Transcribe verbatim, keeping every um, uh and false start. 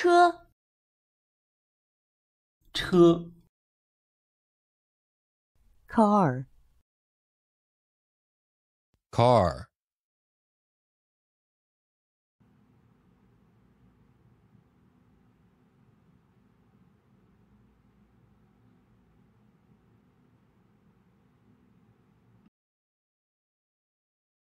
车车 car car